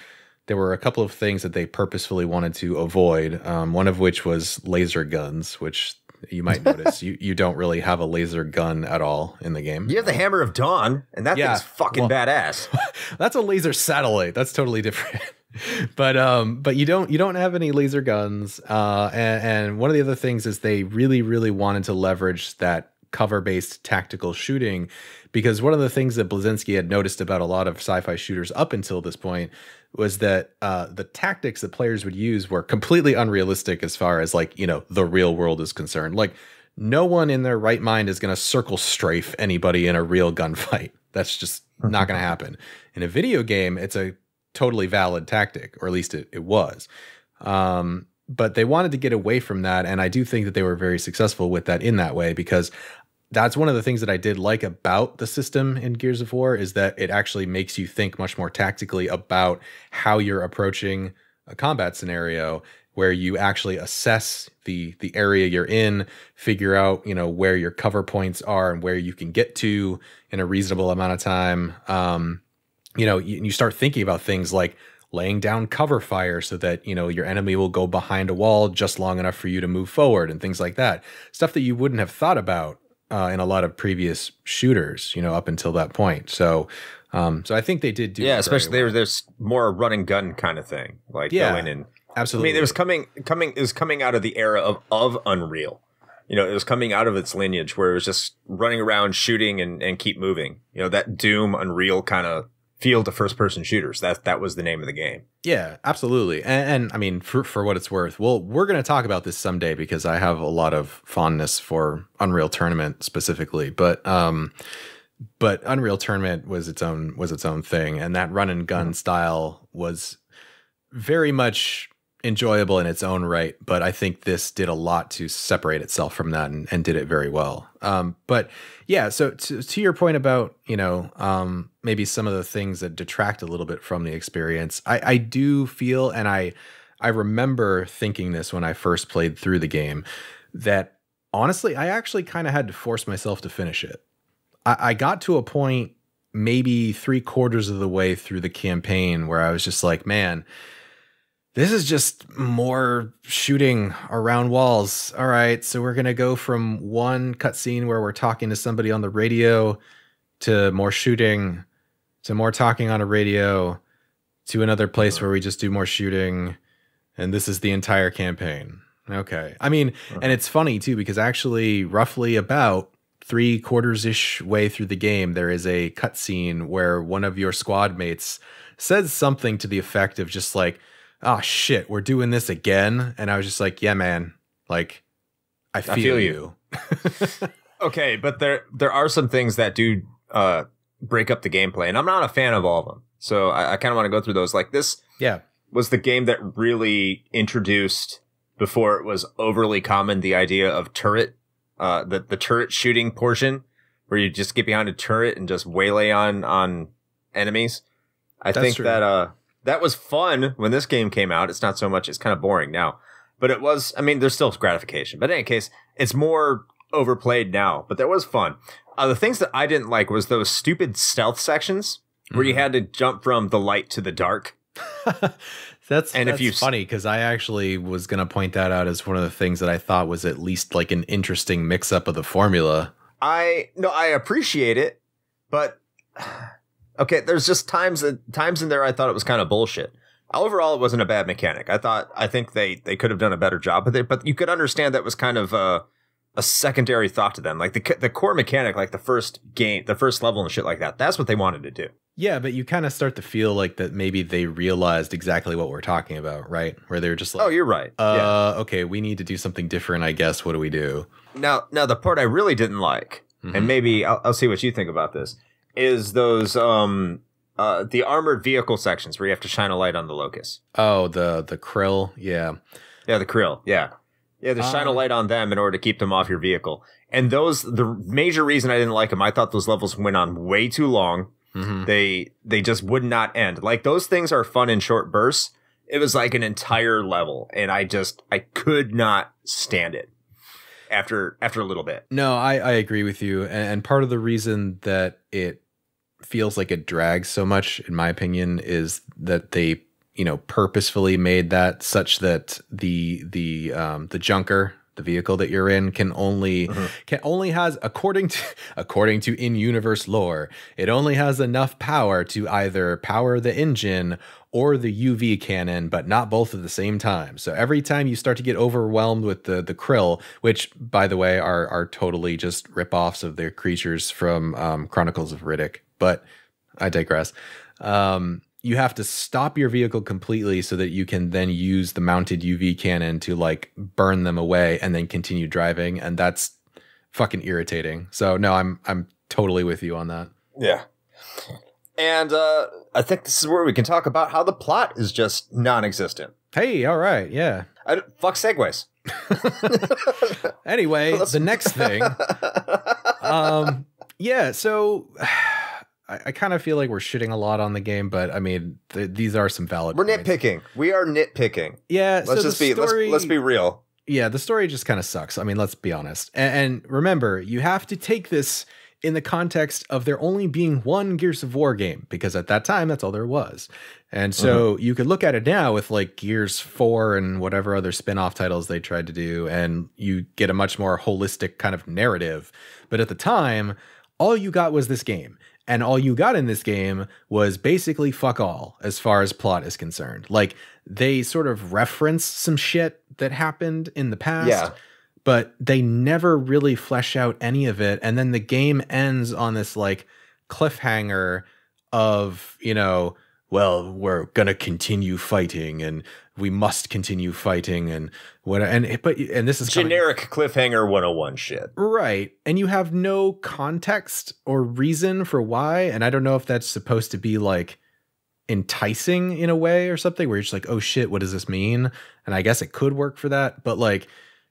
there were a couple of things that they purposefully wanted to avoid. One of which was laser guns, which you might notice you don't really have a laser gun at all in the game. You have the Hammer of Dawn, and that thing's fucking badass. That's a laser satellite. That's totally different. But you don't have any laser guns. And one of the other things is they really, really wanted to leverage that cover-based tactical shooting, because one of the things that Bleszinski had noticed about a lot of sci-fi shooters up until this point was that the tactics that players would use were completely unrealistic as far as, like, you know, the real world is concerned. Like, no one in their right mind is going to circle strafe anybody in a real gunfight. That's just not going to happen. In a video game, it's a totally valid tactic, or at least it was. But they wanted to get away from that, and I do think that they were very successful with that in that way, because that's one of the things that I did like about the system in Gears of War, is that it actually makes you think much more tactically about how you're approaching a combat scenario, where you actually assess the area you're in, figure out, you know, where your cover points are and where you can get to in a reasonable amount of time. You know, you start thinking about things like laying down cover fire so that, you know, your enemy will go behind a wall just long enough for you to move forward and things like that. Stuff that you wouldn't have thought about in a lot of previous shooters, you know, up until that point. So I think they did do. Yeah, especially there's more run and gun kind of thing. Like, go in and absolutely. I mean, it was coming out of the era of Unreal. You know, it was coming out of its lineage where it was just running around shooting and keep moving. You know, that Doom, Unreal kind of feel to first-person shooters. That was the name of the game. Yeah, absolutely. And I mean, for what it's worth, well, we're going to talk about this someday, because I have a lot of fondness for Unreal Tournament specifically. But Unreal Tournament was its own thing, and that run and gun style was very much enjoyable in its own right. But I think this did a lot to separate itself from that, and did it very well. But yeah, so to your point about, you know, maybe some of the things that detract a little bit from the experience, I do feel, and I remember thinking this when I first played through the game, that honestly, I actually kind of had to force myself to finish it. I got to a point maybe 3/4 of the way through the campaign where I was just like, man, this is just more shooting around walls. All right, so we're going to go from one cutscene where we're talking to somebody on the radio to more shooting, to more talking on a radio, to another place where we just do more shooting. And this is the entire campaign. Okay. I mean, and it's funny too, because actually roughly about 3/4-ish way through the game, there is a cutscene where one of your squad mates says something to the effect of just like, oh shit, we're doing this again. And I was just like, yeah, man, like I feel you. Okay. But there are some things that do break up the gameplay, and I'm not a fan of all of them. So I kind of want to go through those. Like, this was the game that really introduced, before it was overly common, the idea of turret, the turret shooting portion where you just get behind a turret and just waylay on enemies. I think that was fun when this game came out. It's not so much. It's kind of boring now. But it was, I mean, there's still gratification. But in any case, it's more overplayed now. But that was fun. The things that I didn't like was those stupid stealth sections where you had to jump from the light to the dark. that's funny, because I actually was going to point that out as one of the things that I thought was at least like an interesting mix-up of the formula. No, I appreciate it, but... Okay, there's just times in there I thought it was kind of bullshit. Overall, it wasn't a bad mechanic. I think they could have done a better job with it, but you could understand that was kind of a secondary thought to them. Like the core mechanic, like the first game, the first level and shit like that, that's what they wanted to do. Yeah, but you kind of start to feel like that maybe they realized exactly what we're talking about, right? Where they were just like, oh, you're right. Okay, we need to do something different, I guess. What do we do? Now the part I really didn't like, and maybe I'll see what you think about this, is those the armored vehicle sections where you have to shine a light on the Locust. Oh, the Krill, yeah. Yeah, the Krill, yeah. Yeah, to shine a light on them in order to keep them off your vehicle. And those, the major reason I didn't like them, I thought those levels went on way too long. Mm-hmm. They just would not end. Like, those things are fun in short bursts. It was like an entire level, and I could not stand it after a little bit. No, I agree with you. And part of the reason that it feels like it drags so much, in my opinion, is that they, you know, purposefully made that such that the junker, the vehicle that you're in, can only has, according to in-universe lore, it only has enough power to either power the engine or the UV cannon, but not both at the same time. So every time you start to get overwhelmed with the krill, which, by the way, are totally just ripoffs of the creatures from Chronicles of Riddick, but I digress. You have to stop your vehicle completely so that you can then use the mounted UV cannon to, like, burn them away and then continue driving. And that's fucking irritating. So no, I'm totally with you on that. Yeah. And I think this is where we can talk about how the plot is just non-existent. Hey, all right. Yeah. Fuck segues. Anyway, the next thing. Yeah. So I kind of feel like we're shitting a lot on the game, but I mean, these are some valid points. We're nitpicking. We are nitpicking. Yeah. Let's just be, let's be real. Yeah. The story just kind of sucks. I mean, let's be honest. And remember, you have to take this in the context of there only being one Gears of War game, because at that time, that's all there was. And so you could look at it now with, like, Gears 4 and whatever other spin-off titles they tried to do, and you get a much more holistic kind of narrative. But at the time, all you got was this game. And all you got in this game was basically fuck all as far as plot is concerned. Like, they sort of reference some shit that happened in the past, but they never really flesh out any of it. And then the game ends on this, like, cliffhanger of, you know, well, we're going to continue fighting, and we must continue fighting, and what, and this is generic cliffhanger 101 shit. Right. And you have no context or reason for why. And I don't know if that's supposed to be, like, enticing in a way or something, where you're just like, oh shit, what does this mean? And I guess it could work for that, but, like,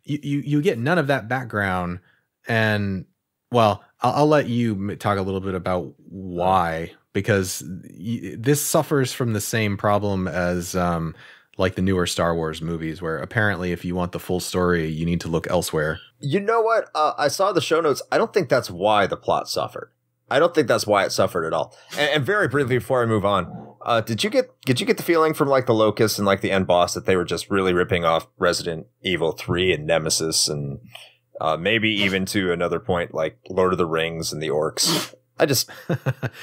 you get none of that background. And, well, I'll let you talk a little bit about why, because this suffers from the same problem as, like, the newer Star Wars movies, where apparently if you want the full story, you need to look elsewhere. You know what? I saw the show notes. I don't think that's why the plot suffered. I don't think that's why it suffered at all. And very briefly before I move on, did you get the feeling from, like, the Locusts and, like, the end boss that they were just really ripping off Resident Evil 3 and Nemesis, and maybe even to another point, like, Lord of the Rings and the Orcs? I just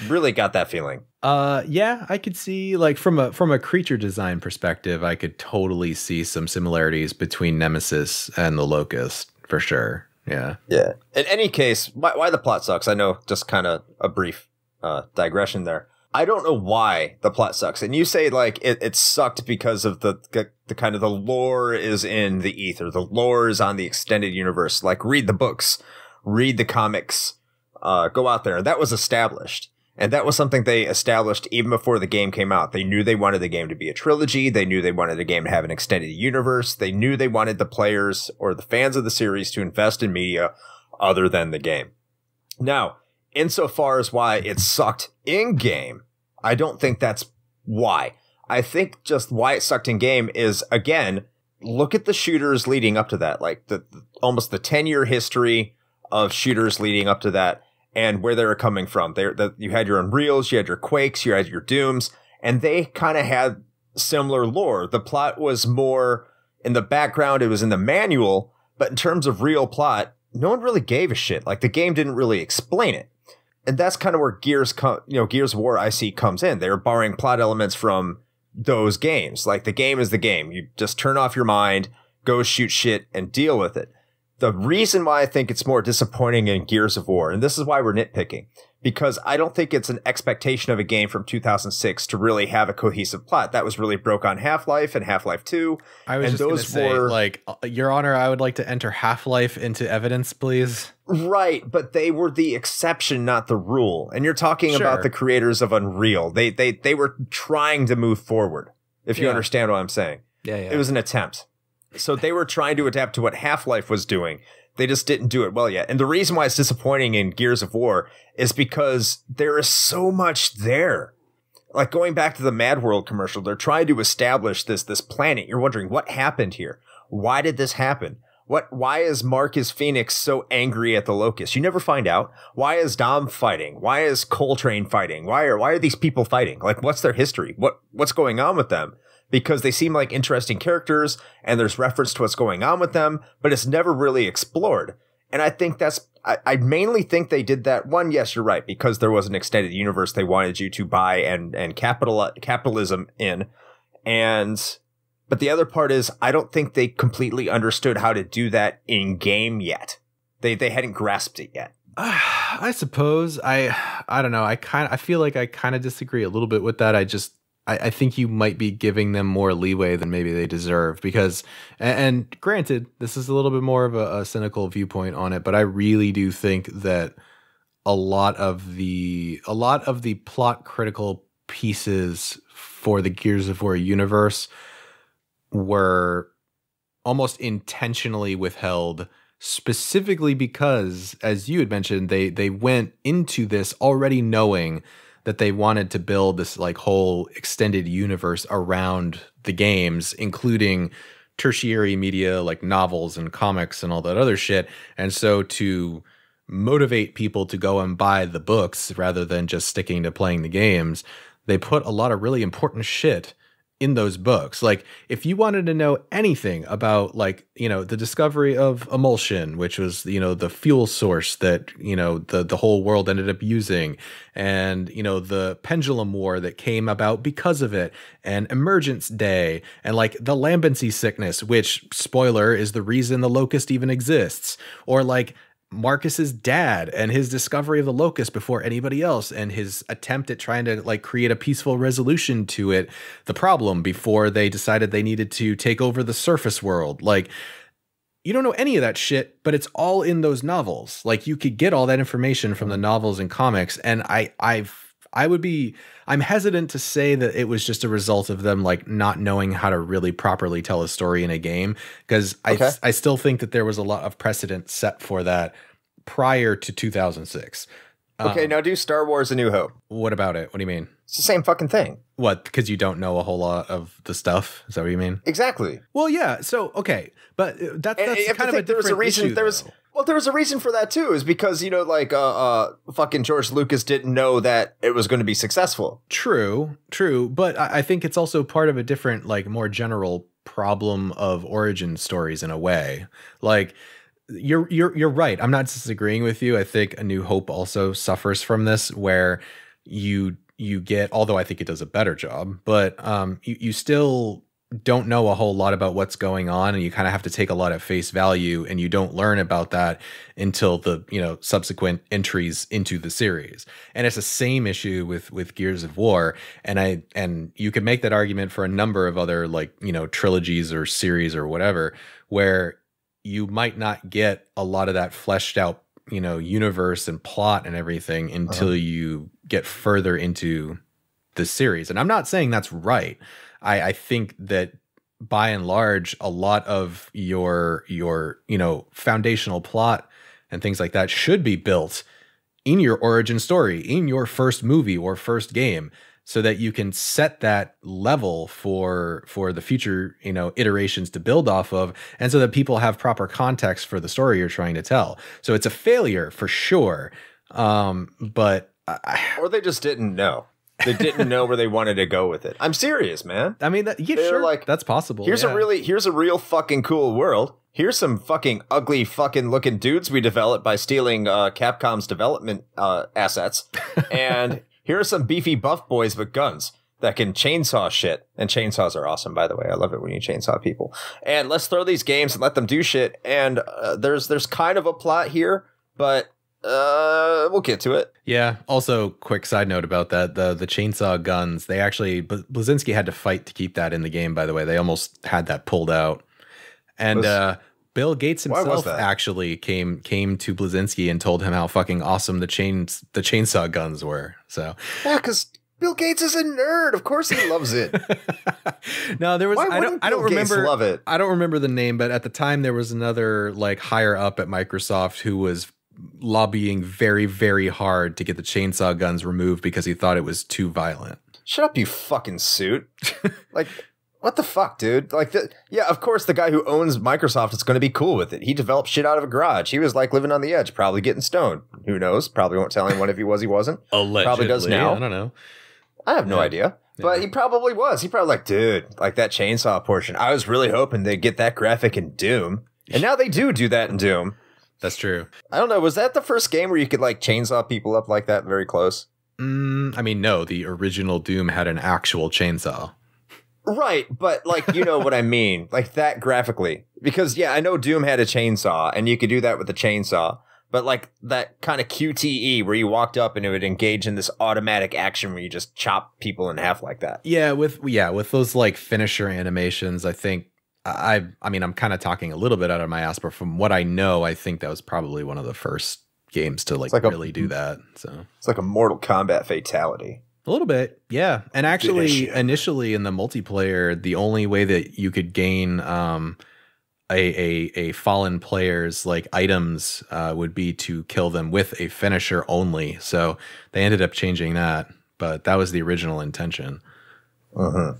really got that feeling. Yeah, I could see, like, from a creature design perspective, I could totally see some similarities between Nemesis and the Locust for sure. Yeah. Yeah. In any case, why the plot sucks. I know, just kind of a brief digression there. I don't know why the plot sucks. And you say, like, it sucked because of the kind of the lore is in the ether. The lore is on the extended universe. Like, read the books, read the comics. Go out there. That was established. And that was something they established even before the game came out. They knew they wanted the game to be a trilogy. They knew they wanted the game to have an extended universe. They knew they wanted the players or the fans of the series to invest in media other than the game. Now, insofar as why it sucked in-game, I don't think that's why. I think just why it sucked in-game is, again, look at the shooters leading up to that. Like, almost the 10-year history of shooters leading up to that. And where they were coming from. You had your Unreals, you had your Quakes, you had your Dooms, and they kind of had similar lore. The plot was more in the background. It was in the manual, but in terms of real plot, no one really gave a shit. Like, the game didn't really explain it. And that's kind of where Gears of War IC comes in. They're borrowing plot elements from those games. Like, the game is the game. You just turn off your mind, go shoot shit, and deal with it. The reason why I think it's more disappointing in Gears of War, and this is why we're nitpicking, because I don't think it's an expectation of a game from 2006 to really have a cohesive plot. That was really broke on Half-Life and Half-Life 2. I was just going to say, like, Your Honor, I would like to enter Half-Life into evidence, please. Right, but they were the exception, not the rule. And you're talking about the creators of Unreal. They were trying to move forward, if you understand what I'm saying. Yeah, yeah. It was an attempt. So they were trying to adapt to what Half-Life was doing. They just didn't do it well yet. And the reason why it's disappointing in Gears of War is because there is so much there. Like, going back to the Mad World commercial, they're trying to establish this planet. You're wondering, what happened here? Why did this happen? Why is Marcus Phoenix so angry at the Locust? You never find out. Why is Dom fighting? Why is Coltrane fighting? Why are these people fighting? Like, what's their history? What's going on with them? Because they seem like interesting characters, and there's reference to what's going on with them, but it's never really explored. And I think that's, I mainly think they did that. One, yes, you're right, because there was an extended universe they wanted you to buy and capitalism in. But the other part is, I don't think they completely understood how to do that in game yet. They hadn't grasped it yet. I suppose I don't know. I feel like I kind of disagree a little bit with that. I think you might be giving them more leeway than maybe they deserve, because, and granted, this is a little bit more of a cynical viewpoint on it, but I really do think that a lot of the plot critical pieces for the Gears of War universe were almost intentionally withheld, specifically because, as you had mentioned, they went into this already knowing that they wanted to build this like whole extended universe around the games, including tertiary media like novels and comics and all that other shit. And so to motivate people to go and buy the books rather than just sticking to playing the games, they put a lot of really important shit in those books. Like, if you wanted to know anything about, like, you know, the discovery of emulsion, which was, you know, the fuel source that, you know, the whole world ended up using, and, you know, the pendulum war that came about because of it, and emergence day, and like the lambency sickness, which, spoiler, is the reason the Locust even exists, or like Marcus's dad and his discovery of the Locust before anybody else, and his attempt at trying to like create a peaceful resolution to it, the problem, before they decided they needed to take over the surface world. Like, you don't know any of that shit, but it's all in those novels. Like, you could get all that information from the novels and comics. And I'm hesitant to say that it was just a result of them like not knowing how to really properly tell a story in a game, because okay, I still think that there was a lot of precedent set for that prior to 2006. Okay, now do Star Wars A New Hope. What about it? What do you mean? It's the same fucking thing. What, because you don't know a whole lot of the stuff? Is that what you mean? Exactly. Well, yeah. So, okay. But that's kind of a different there was a reason, issue, well, there was a reason for that, too, is because, you know, like fucking George Lucas didn't know that it was going to be successful. True, true. But I think it's also part of a different, like, more general problem of origin stories in a way. Like, you're right. I'm not disagreeing with you. I think A New Hope also suffers from this, where you get, although I think it does a better job, but you still don't know a whole lot about what's going on, and you kind of have to take a lot at face value, and you don't learn about that until the, you know, subsequent entries into the series. And it's the same issue with Gears of War. And you could make that argument for a number of other, like, you know, trilogies or series or whatever, where you might not get a lot of that fleshed out, you know, universe and plot and everything until you get further into the series. And I'm not saying that's right. I think that by and large, a lot of your you know, foundational plot and things like that should be built in your origin story, in your first movie or first game, so that you can set that level for the future, you know, iterations to build off of, and so that people have proper context for the story you're trying to tell. So it's a failure for sure. Or they just didn't know. They didn't know where they wanted to go with it. I'm serious, man. I mean, yeah, sure, like, that's possible. Here's here's a real fucking cool world. Here's some fucking ugly fucking looking dudes we developed by stealing Capcom's development assets. And here are some beefy buff boys with guns that can chainsaw shit. And chainsaws are awesome, by the way. I love it when you chainsaw people. And let's throw these games and let them do shit. And there's kind of a plot here, but we'll get to it. Yeah. Also, quick side note about that, the chainsaw guns, they actually, Bleszinski had to fight to keep that in the game, by the way. They almost had that pulled out. And Bill Gates himself actually came to Bleszinski and told him how fucking awesome the chainsaw guns were. So yeah, because Bill Gates is a nerd. Of course he loves it. No, there was, I don't remember the name, but at the time there was another like higher up at Microsoft who was lobbying very, very hard to get the chainsaw guns removed because he thought it was too violent. Shut up, you fucking suit. Like, what the fuck, dude? Like, yeah, of course the guy who owns Microsoft is going to be cool with it. He developed shit out of a garage. He was like living on the edge, probably getting stoned. Who knows? Probably won't tell anyone if he was, he wasn't. Allegedly. Probably does now. I don't know. I have no idea. But he probably was. He probably like, dude, like that chainsaw portion. I was really hoping they'd get that graphic in Doom. And now they do that in Doom. That's true. I don't know. Was that the first game where you could like chainsaw people up like that very close? I mean, no. The original Doom had an actual chainsaw. Right. But like, you know what I mean? Like that graphically. Because, yeah, I know Doom had a chainsaw and you could do that with a chainsaw. But like that kind of QTE where you walked up and it would engage in this automatic action where you just chop people in half like that. Yeah, with those like finisher animations, I think I mean, I'm kind of talking a little bit out of my ass, but from what I know, I think that was probably one of the first games to like really do that. So it's like a Mortal Kombat fatality. A little bit, yeah. And actually, initially in the multiplayer, the only way that you could gain a fallen player's like items would be to kill them with a finisher only. So they ended up changing that, but that was the original intention. But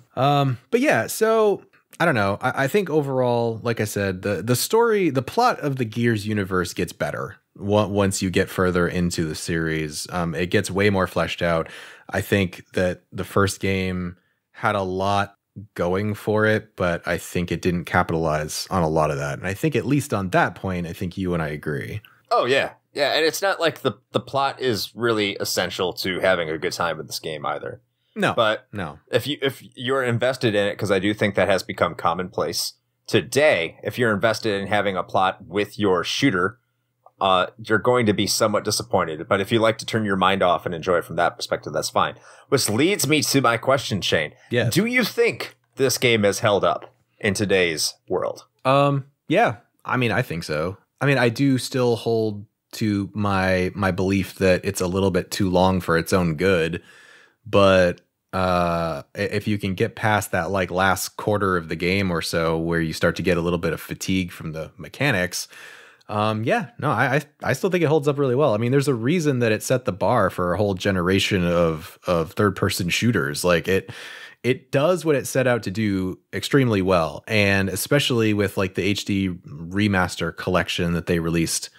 yeah, so I don't know. I think overall, like I said, the story, the plot of the Gears universe gets better once you get further into the series. It gets way more fleshed out. I think that the first game had a lot going for it, but I think it didn't capitalize on a lot of that. And I think at least on that point, I think you and I agree. Oh, yeah. Yeah. And it's not like the plot is really essential to having a good time with this game either. No, but no, if you're invested in it, because I do think that has become commonplace today. If you're invested in having a plot with your shooter, you're going to be somewhat disappointed. But if you like to turn your mind off and enjoy it from that perspective, that's fine. Which leads me to my question, Shane. Yes. Do you think this game has held up in today's world? Yeah, I mean, I think so. I mean, I do still hold to my belief that it's a little bit too long for its own good. But if you can get past that like last quarter of the game or so where you start to get a little bit of fatigue from the mechanics, yeah, no, I still think it holds up really well. I mean, there's a reason that it set the bar for a whole generation of third-person shooters. Like it does what it set out to do extremely well, and especially with like the HD remaster collection that they released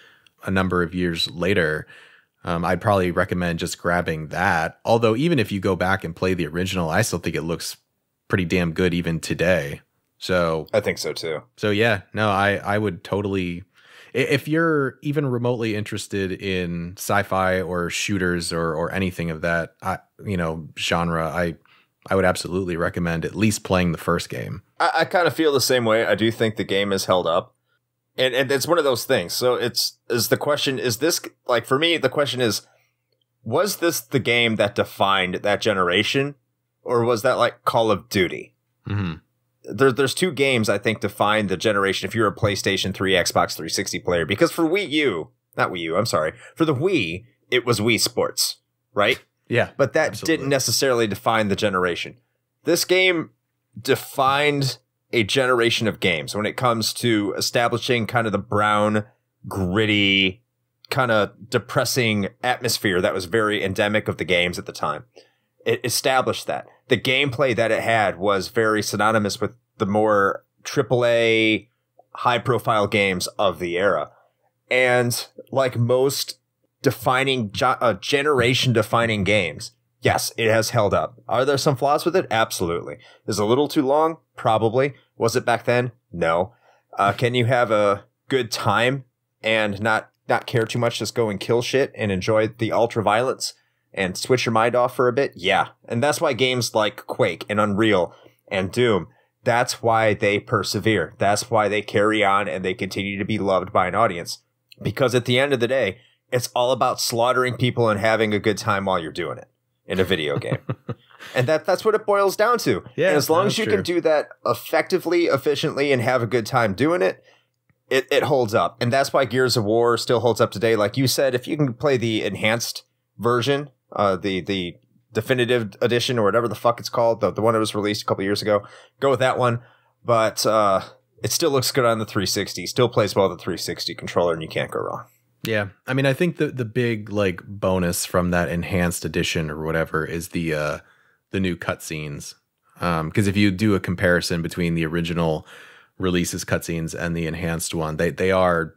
a number of years later. I'd probably recommend just grabbing that. Although even if you go back and play the original, I still think it looks pretty damn good even today. So I think so too. So yeah, no, I would totally, if you're even remotely interested in sci-fi or shooters or anything of that, you know, genre, I would absolutely recommend at least playing the first game. I kind of feel the same way. I do think the game is held up. And it's one of those things. So is the question, is this, like, for me, the question is, was this the game that defined that generation, or was that like Call of Duty? Mm-hmm. There's two games I think define the generation if you're a PlayStation 3, Xbox 360 player, because for the Wii, it was Wii Sports, right? Yeah. But that didn't necessarily define the generation. This game defined a generation of games when it comes to establishing kind of the brown, gritty, kind of depressing atmosphere that was very endemic of the games at the time. It established that. The gameplay that it had was very synonymous with the more AAA, high-profile games of the era. And like most defining, generation-defining games, yes, it has held up. Are there some flaws with it? Absolutely. Is it a little too long? Probably. Was it back then? No. Can you have a good time and not care too much, just go and kill shit and enjoy the ultra-violence and switch your mind off for a bit? Yeah. And that's why games like Quake and Unreal and Doom, that's why they persevere. That's why they carry on and they continue to be loved by an audience. Because at the end of the day, it's all about slaughtering people and having a good time while you're doing it. In a video game. And that's what it boils down to. Yeah, and as long as you can do that effectively, efficiently, and have a good time doing it, it holds up. And that's why Gears of War still holds up today. Like you said, if you can play the enhanced version, the definitive edition or whatever the fuck it's called, the one that was released a couple years ago. Go with that one. But it still looks good on the 360. Still plays well with the 360 controller, and you can't go wrong. Yeah, I mean, I think the big like bonus from that enhanced edition or whatever is the new cutscenes. Because if you do a comparison between the original releases cutscenes and the enhanced one, they are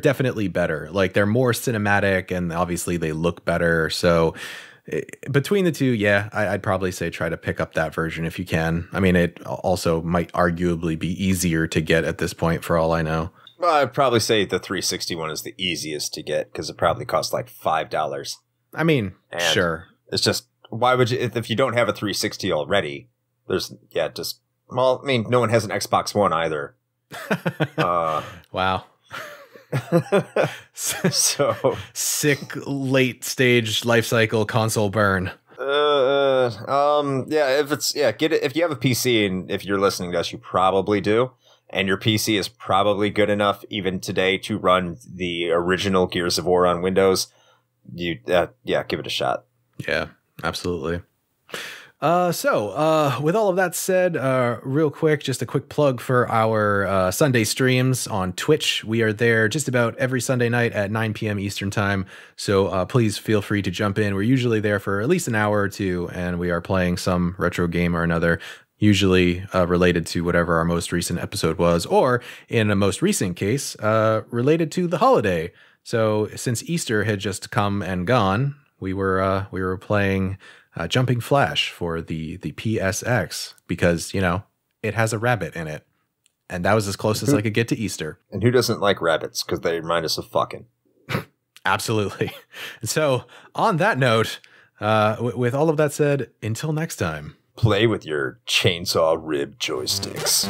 definitely better. Like, they're more cinematic, and obviously they look better. So between the two, yeah, I'd probably say try to pick up that version if you can. I mean, it also might arguably be easier to get at this point, for all I know. Well, I'd probably say the 360 one is the easiest to get because it probably costs like $5. I mean, and sure, it's just, why would you, if you don't have a 360 already? There's, yeah, just, well, I mean, no one has an Xbox One either. Wow. So sick late stage life cycle console burn. Yeah, if it's, yeah, get it if you have a PC, and if you're listening to us, you probably do, and your PC is probably good enough even today to run the original Gears of War on Windows. You yeah, give it a shot. Yeah, absolutely. So with all of that said, real quick, just a quick plug for our Sunday streams on Twitch. We are there just about every Sunday night at 9 p.m. Eastern time. So please feel free to jump in. We're usually there for at least an hour or two, and we are playing some retro game or another, usually related to whatever our most recent episode was, or in a most recent case, related to the holiday. So since Easter had just come and gone, we were playing Jumping Flash for the PSX because, you know, it has a rabbit in it. And that was as close as I could get to Easter. And who doesn't like rabbits? Because they remind us of fucking. Absolutely. And so on that note, with all of that said, until next time. Play with your chainsaw rib joysticks.